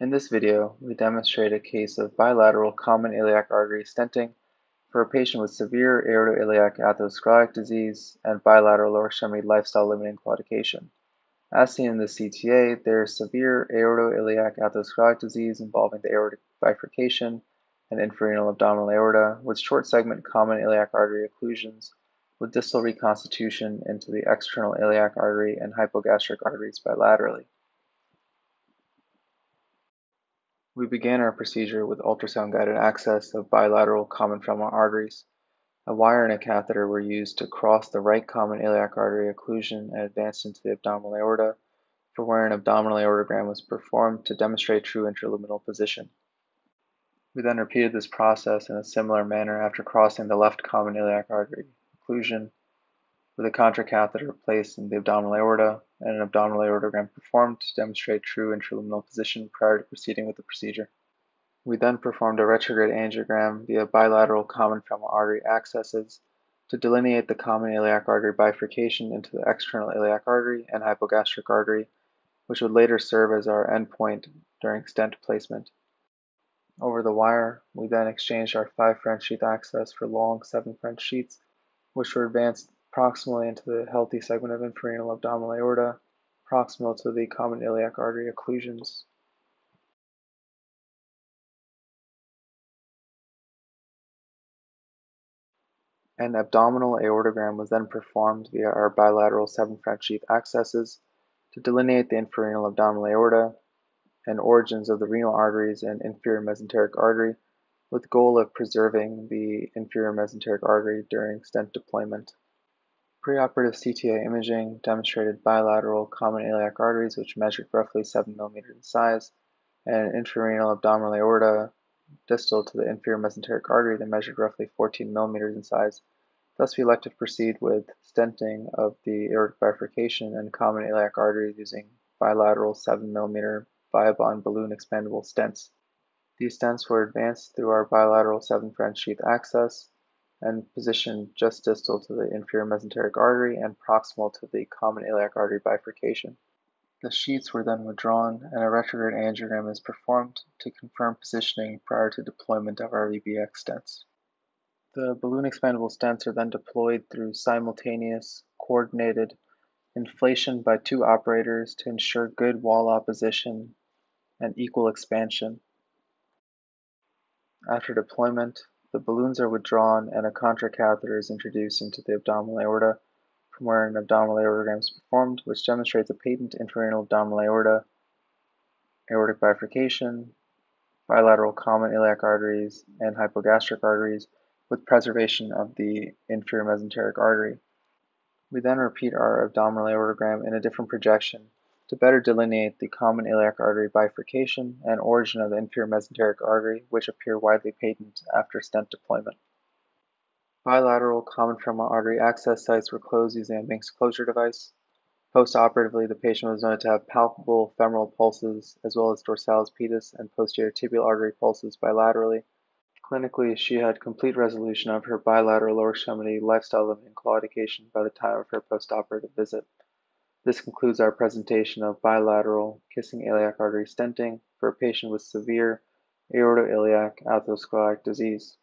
In this video, we demonstrate a case of bilateral common iliac artery stenting for a patient with severe aortoiliac atherosclerotic disease and bilateral lower extremity lifestyle limiting claudication. As seen in the CTA, there is severe aortoiliac atherosclerotic disease involving the aortic bifurcation and infrarenal abdominal aorta with short segment common iliac artery occlusions with distal reconstitution into the external iliac artery and hypogastric arteries bilaterally. We began our procedure with ultrasound-guided access of bilateral common femoral arteries. A wire and a catheter were used to cross the right common iliac artery occlusion and advanced into the abdominal aorta, for where an abdominal aortogram was performed to demonstrate true intraluminal position. We then repeated this process in a similar manner after crossing the left common iliac artery occlusion, with a contracatheter placed in the abdominal aorta and an abdominal aortogram performed to demonstrate true intraluminal position prior to proceeding with the procedure. We then performed a retrograde angiogram via bilateral common femoral artery accesses to delineate the common iliac artery bifurcation into the external iliac artery and hypogastric artery, which would later serve as our endpoint during stent placement. Over the wire, we then exchanged our 5 French sheath access for long 7 French sheaths, which were advanced proximally into the healthy segment of infrarenal abdominal aorta, proximal to the common iliac artery occlusions. An abdominal aortogram was then performed via our bilateral 7 French sheath accesses to delineate the infrarenal abdominal aorta and origins of the renal arteries and inferior mesenteric artery, with the goal of preserving the inferior mesenteric artery during stent deployment. Preoperative CTA imaging demonstrated bilateral common iliac arteries, which measured roughly 7 mm in size, and an infrarenal abdominal aorta distal to the inferior mesenteric artery that measured roughly 14 mm in size. Thus, we elected to proceed with stenting of the aortic bifurcation and common iliac arteries using bilateral 7 mm Viabond balloon expandable stents. These stents were advanced through our bilateral 7 French sheath access and positioned just distal to the inferior mesenteric artery and proximal to the common iliac artery bifurcation. The sheaths were then withdrawn and a retrograde angiogram is performed to confirm positioning prior to deployment of our VBX stents. The balloon expandable stents are then deployed through simultaneous, coordinated inflation by 2 operators to ensure good wall opposition and equal expansion. After deployment, the balloons are withdrawn and a contracatheter is introduced into the abdominal aorta, from where an abdominal aortogram is performed, which demonstrates a patent infrarenal abdominal aorta, aortic bifurcation, bilateral common iliac arteries, and hypogastric arteries with preservation of the inferior mesenteric artery. We then repeat our abdominal aortogram in a different projection to better delineate the common iliac artery bifurcation and origin of the inferior mesenteric artery, which appear widely patent after stent deployment. Bilateral common femoral artery access sites were closed using a Minx closure device. Postoperatively, the patient was noted to have palpable femoral pulses as well as dorsalis pedis and posterior tibial artery pulses bilaterally. Clinically, she had complete resolution of her bilateral lower extremity lifestyle limiting claudication by the time of her postoperative visit. This concludes our presentation of bilateral Kissing-Iliac artery stenting for a patient with severe aortoiliac atherosclerotic disease.